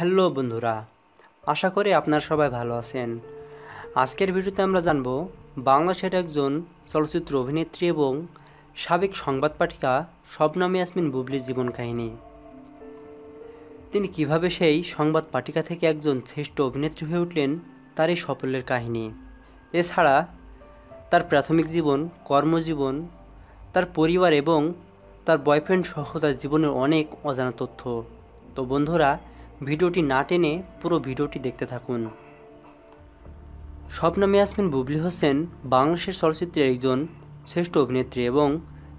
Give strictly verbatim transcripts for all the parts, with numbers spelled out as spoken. Hello বন্ধুরা, আশা করি আপনারা সবাই ভালো আছেন। আজকের ভিডিওতে আমরা জানব বাংলাদেশের একজন চলচ্চিত্র অভিনেত্রী এবং সাবেক সংবাদ পাঠিকা শবনাম ইয়াসমিন বুবলির জীবন কাহিনী। তিনি কিভাবে সেই সংবাদ পাঠিকা থেকে একজন শ্রেষ্ঠ অভিনেত্রী হয়ে উঠলেন, তার এই সাফল্যের কাহিনী। এছাড়া তার প্রাথমিক জীবন, কর্মজীবন, তার পরিবার এবং তার বয়ফ্রেন্ড সহ তার জীবনের অনেক অজানা তথ্য। তো বন্ধুরা, ভিডিওটি না টেনে পুরো ভিডিওটি দেখতে থাকুন। শবনম ইয়াসমিন বুবলি হোসেন বাংলাদেশের চলচ্চিত্রের একজন শ্রেষ্ঠ অভিনেত্রী এবং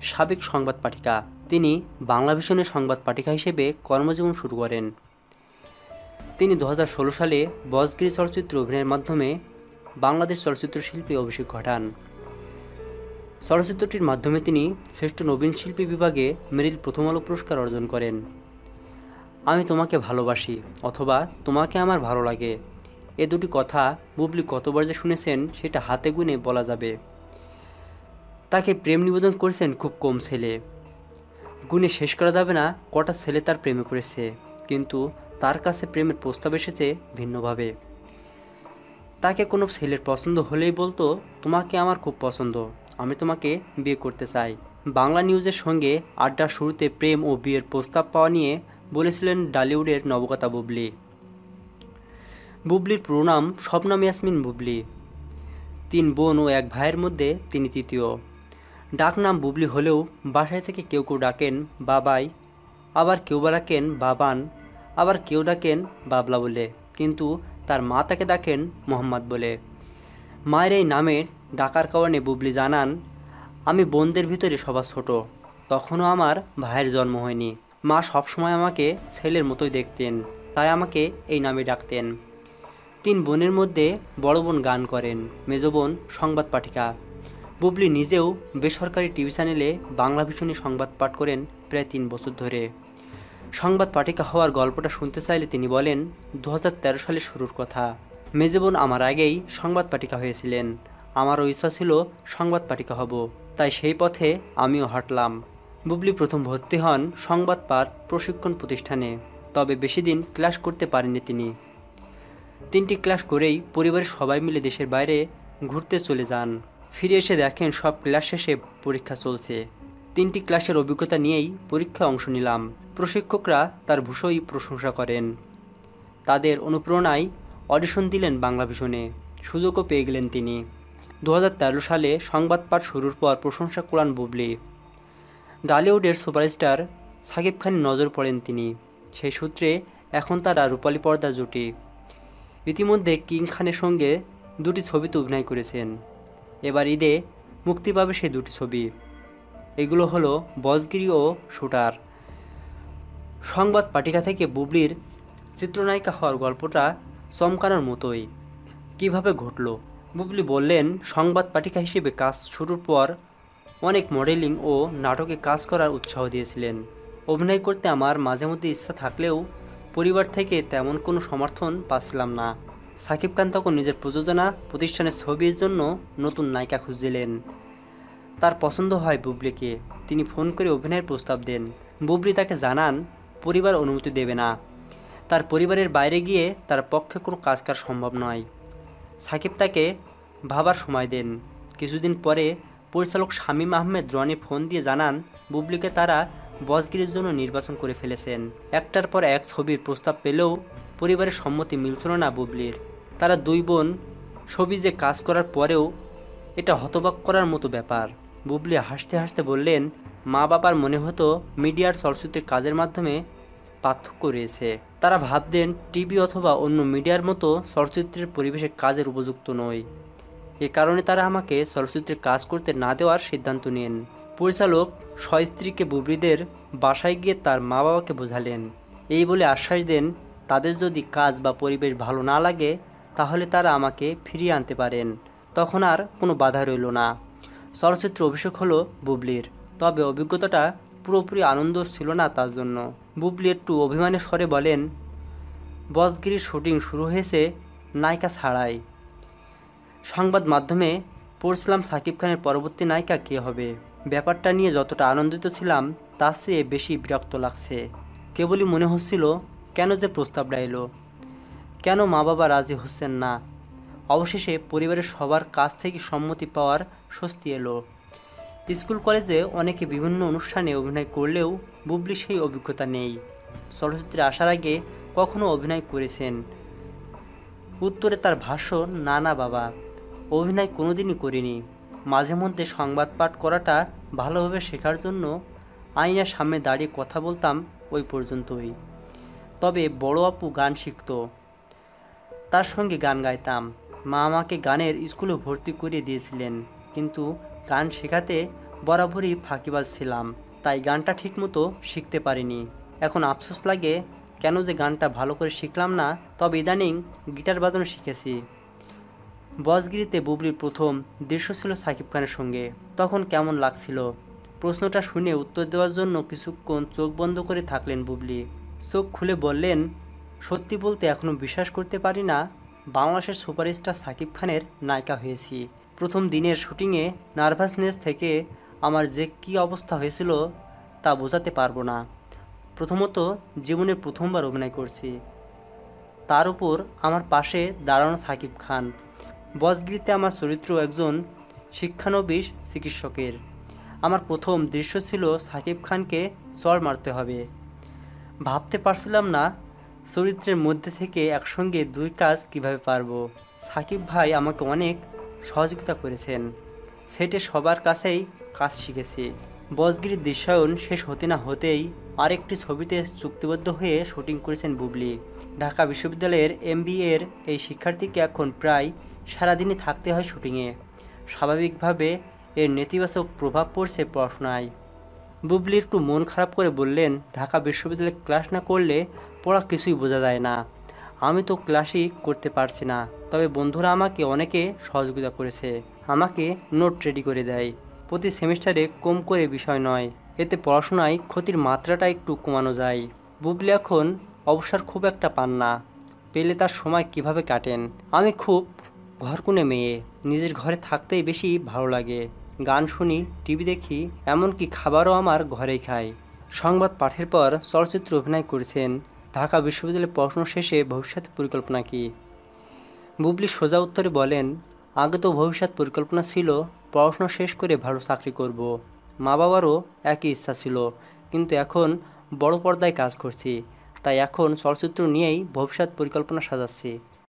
সাবেক সংবাদ পাঠিকা। তিনি বাংলা ভিশনের সংবাদ পাঠিকা হিসেবে কর্মজীবন শুরু করেন। তিনি দু হাজার ষোলো সালে বজগিরি চলচ্চিত্র অভিনয়ের মাধ্যমে বাংলাদেশ চলচ্চিত্র শিল্পী অভিষেক ঘটান। চলচ্চিত্রটির মাধ্যমে তিনি শ্রেষ্ঠ নবীন শিল্পী বিভাগে মেরিল প্রথম আলো পুরস্কার অর্জন করেন। আমি তোমাকে ভালোবাসি অথবা তোমাকে আমার ভালো লাগে, এ দুটি কথা বুবলি কতবার যে শুনেছেন সেটা হাতে গুনে বলা যাবে। তাকে প্রেম নিবেদন করেছেন খুব কম ছেলে, গুণে শেষ করা যাবে না কটা ছেলে তার প্রেমে করেছে, কিন্তু তার কাছে প্রেমের প্রস্তাব এসেছে ভিন্নভাবে। তাকে কোনো ছেলের পছন্দ হলেই বলতো, তোমাকে আমার খুব পছন্দ, আমি তোমাকে বিয়ে করতে চাই। বাংলা নিউজের সঙ্গে আড্ডার শুরুতে প্রেম ও বিয়ের প্রস্তাব পাওয়া নিয়ে বলেছিলেন ডালিউডের নবকথা বুবলি। বুবলির পুরো নাম শবনম ইয়াসমিন বুবলি। তিন বোন ও এক ভাইয়ের মধ্যে তিনি তৃতীয়। ডাকনাম বুবলি হলেও বাসায় থেকে কেউ কেউ ডাকেন বাবাই, আবার কেউ বা ডাকেন বাবান, আবার কেউ ডাকেন বাবলা বলে, কিন্তু তার মা তাকে ডাকেন মোহাম্মদ বলে। মায়ের এই নামে ডাকার কারণে বুবলি জানান, আমি বোনদের ভিতরে সবার ছোট, তখনও আমার ভাইয়ের জন্ম হয়নি। মা সবসময় আমাকে ছেলের মতোই দেখতেন, তাই আমাকে এই নামে ডাকতেন। তিন বোনের মধ্যে বড় বোন গান করেন, মেজো বোন সংবাদ পাঠিকা। বুবলি নিজেও বেসরকারি টিভি চ্যানেলে বাংলা ভিশনে সংবাদ পাঠ করেন প্রায় তিন বছর ধরে। সংবাদ পাঠিকা হওয়ার গল্পটা শুনতে চাইলে তিনি বলেন, দু হাজার তেরো সালে শুরুর কথা। মেজো বোন আমার আগেই সংবাদ পাঠিকা হয়েছিলেন, আমারও ইচ্ছা ছিল সংবাদ পাঠিকা হব, তাই সেই পথে আমিও হাঁটলাম। বুবলি প্রথম ভর্তি হন সংবাদ পাঠ প্রশিক্ষণ প্রতিষ্ঠানে, তবে বেশি দিন ক্লাস করতে পারেননি তিনি। তিনটি ক্লাস করেই পরিবারের সবাই মিলে দেশের বাইরে ঘুরতে চলে যান। ফিরে এসে দেখেন সব ক্লাস শেষে পরীক্ষা চলছে। তিনটি ক্লাসের অভিজ্ঞতা নিয়েই পরীক্ষায় অংশ নিলাম। প্রশিক্ষকরা তার ভূষণই প্রশংসা করেন। তাদের অনুপ্রেরণায় অডিশন দিলেন বাংলা ভিশনে, সুযোগও পেয়ে গেলেন তিনি। দু হাজার তেরো সালে সংবাদ পাঠ শুরুর পর প্রশংসা কুড়ান বুবলি। ডালিউডের সুপারস্টার সাকিব খানের নজর পড়েন তিনি, সেই সূত্রে এখন তারা রূপালী পর্দা জুটি। ইতিমধ্যে কিং খানের সঙ্গে দুটি ছবিতে অভিনয় করেছেন। এবার ঈদে মুক্তি পাবে সেই দুটি ছবি, এগুলো হলো বজগিরি ও শুটার। সংবাদ পাঠিকা থেকে বুবলির চিত্রনায়িকা হওয়ার গল্পটা চমকানোর মতোই। কিভাবে ঘটল? বুবলি বললেন, সংবাদ পাঠিকা হিসেবে কাজ শুরুর পর অনেক মডেলিং ও নাটকে কাজ করার উৎসাহ দিয়েছিলেন। অভিনয় করতে আমার মাঝে মধ্যে ইচ্ছা থাকলেও পরিবার থেকে তেমন কোনো সমর্থন পাচ্ছিলাম না। সাকিব খান তখন নিজের প্রযোজনা প্রতিষ্ঠানের ছবির জন্য নতুন নায়িকা খুঁজছিলেন। তার পছন্দ হয় বুবলিকে, তিনি ফোন করে অভিনয়ের প্রস্তাব দেন। বুবলি তাকে জানান পরিবার অনুমতি দেবে না, তার পরিবারের বাইরে গিয়ে তার পক্ষে কোনো কাজ করা সম্ভব নয়। সাকিব তাকে ভাবার সময় দেন। কিছুদিন পরে পরিচালক শামীম আহমেদ রনি ফোন দিয়ে জানান বুবলিকে তারা বজগিরির জন্য নির্বাচন করে ফেলেছেন। একটার পর এক ছবির প্রস্তাব পেলেও পরিবারের সম্মতি মিলছিল না বুবলির। তারা দুই বোন শোবিজে কাজ করার পরেও এটা হতবাক করার মতো ব্যাপার। বুবলি হাসতে হাসতে বললেন, মা বাবার মনে হতো মিডিয়ার চলচ্চিত্রের কাজের মাধ্যমে পার্থক্য রয়েছে, তারা ভাবতেন টিভি অথবা অন্য মিডিয়ার মতো চলচ্চিত্রের পরিবেশে কাজের উপযুক্ত নয়। এ কারণে তারা আমাকে চলচ্চিত্রে কাজ করতে না দেওয়ার সিদ্ধান্ত নেন। পরিচালক স্বস্ত্রীকে বুবলিদের বাসায় গিয়ে তার মা বাবাকে বোঝালেন, এই বলে আশ্বাস দেন তাদের যদি কাজ বা পরিবেশ ভালো না লাগে তাহলে তারা আমাকে ফিরিয়ে আনতে পারেন। তখন আর কোনো বাধা রইল না, চলচ্চিত্র অভিষেক হলো বুবলির। তবে অভিজ্ঞতাটা পুরোপুরি আনন্দ ছিল না তার জন্য। বুবলি একটু অভিমানের স্বরে বলেন, বজগিরির শুটিং শুরু হয়েছে নায়িকা ছাড়াই। সংবাদ মাধ্যমে পড়ছিলাম সাকিব খানের পরবর্তী নায়িকা কে হবে। ব্যাপারটা নিয়ে যতটা আনন্দিত ছিলাম তার চেয়ে বেশি বিরক্ত লাগছে। কেবলই মনে হচ্ছিল কেন যে প্রস্তাবটা এলো, কেন মা বাবা রাজি হচ্ছেন না। অবশেষে পরিবারের সবার কাছ থেকে সম্মতি পাওয়ার স্বস্তি এলো। স্কুল কলেজে অনেকে বিভিন্ন অনুষ্ঠানে অভিনয় করলেও বুবলি সেই অভিজ্ঞতা নেই। চলচ্চিত্রে আসার আগে কখনো অভিনয় করেছেন? উত্তরে তার ভাষ্য, না না বাবা, অভিনয় কোনোদিনই করিনি। মাঝে মধ্যে সংবাদ পাঠ করাটা ভালোভাবে শেখার জন্য আয়নার সামনে দাঁড়িয়ে কথা বলতাম, ওই পর্যন্তই। তবে বড় আপু গান শিখত, তার সঙ্গে গান গাইতাম। মা আমাকে গানের স্কুলে ভর্তি করিয়ে দিয়েছিলেন, কিন্তু গান শেখাতে বরাবরই ফাঁকিবাজ ছিলাম, তাই গানটা ঠিকমতো শিখতে পারিনি। এখন আফসোস লাগে কেন যে গানটা ভালো করে শিখলাম না। তবে ইদানিং গিটার বাজানো শিখেছি। বজগিরিতে বুবলির প্রথম দৃশ্য ছিল সাকিব খানের সঙ্গে, তখন কেমন লাগছিল? প্রশ্নটা শুনে উত্তর দেওয়ার জন্য কিছুক্ষণ চোখ বন্ধ করে থাকলেন বুবলি। চোখ খুলে বললেন, সত্যি বলতে এখনও বিশ্বাস করতে পারি না বাংলাদেশের সুপারস্টার সাকিব খানের নায়িকা হয়েছি। প্রথম দিনের শুটিংয়ে নার্ভাসনেস থেকে আমার যে কী অবস্থা হয়েছিল তা বোঝাতে পারবো না। প্রথমত জীবনে প্রথমবার অভিনয় করছি, তার উপর আমার পাশে দাঁড়ানো সাকিব খান। বজগিরিতে আমার চরিত্র একজন শিক্ষানবিশ চিকিৎসকের। আমার প্রথম দৃশ্য ছিল সাকিব খানকে চড় মারতে হবে। ভাবতে পারছিলাম না চরিত্রের মধ্যে থেকে একসঙ্গে দুই কাজ কিভাবে পারব। সাকিব ভাই আমাকে অনেক সহযোগিতা করেছেন, সেটে সবার কাছেই কাজ শিখেছি। বজগিরির দৃশ্যায়ন শেষ হতে না হতেই আরেকটি ছবিতে চুক্তিবদ্ধ হয়ে শুটিং করেছেন বুবলি। ঢাকা বিশ্ববিদ্যালয়ের এম বি এর এই শিক্ষার্থীকে এখন প্রায় সারাদিনই থাকতে হয় শুটিংয়ে। স্বাভাবিকভাবে এর নেতিবাচক প্রভাব পড়ছে পড়াশোনায়। বুবলি একটু মন খারাপ করে বললেন, ঢাকা বিশ্ববিদ্যালয়ে ক্লাস না করলে পড়া কিছুই বোঝা যায় না। আমি তো ক্লাসই করতে পারছি না, তবে বন্ধুরা আমাকে অনেকে সহযোগিতা করেছে, আমাকে নোট রেডি করে দেয়। প্রতি সেমিস্টারে কম করে বিষয় নয়, এতে পড়াশোনায় ক্ষতির মাত্রাটা একটু কমানো যায়। বুবলি এখন অবসর খুব একটা পান না, পেলে তার সময় কিভাবে কাটেন? আমি খুব ঘরকুনে মেয়ে, নিজের ঘরে থাকতেই বেশি ভালো লাগে। গান শুনি, টিভি দেখি, এমনকি খাবারও আমার ঘরেই খাই। সংবাদ পাঠের পর চলচ্চিত্র অভিনয় করেছেন। ঢাকা বিশ্ববিদ্যালয়ে পড়াশোনা শেষে ভবিষ্যৎ পরিকল্পনা কি? বুবলি সোজা উত্তরে বলেন, আগে তো ভবিষ্যৎ পরিকল্পনা ছিল পড়াশোনা শেষ করে ভালো চাকরি করব। মা বাবারও একই ইচ্ছা ছিল, কিন্তু এখন বড় পর্দায় কাজ করছি, তাই এখন চলচ্চিত্র নিয়েই ভবিষ্যৎ পরিকল্পনা সাজাচ্ছি।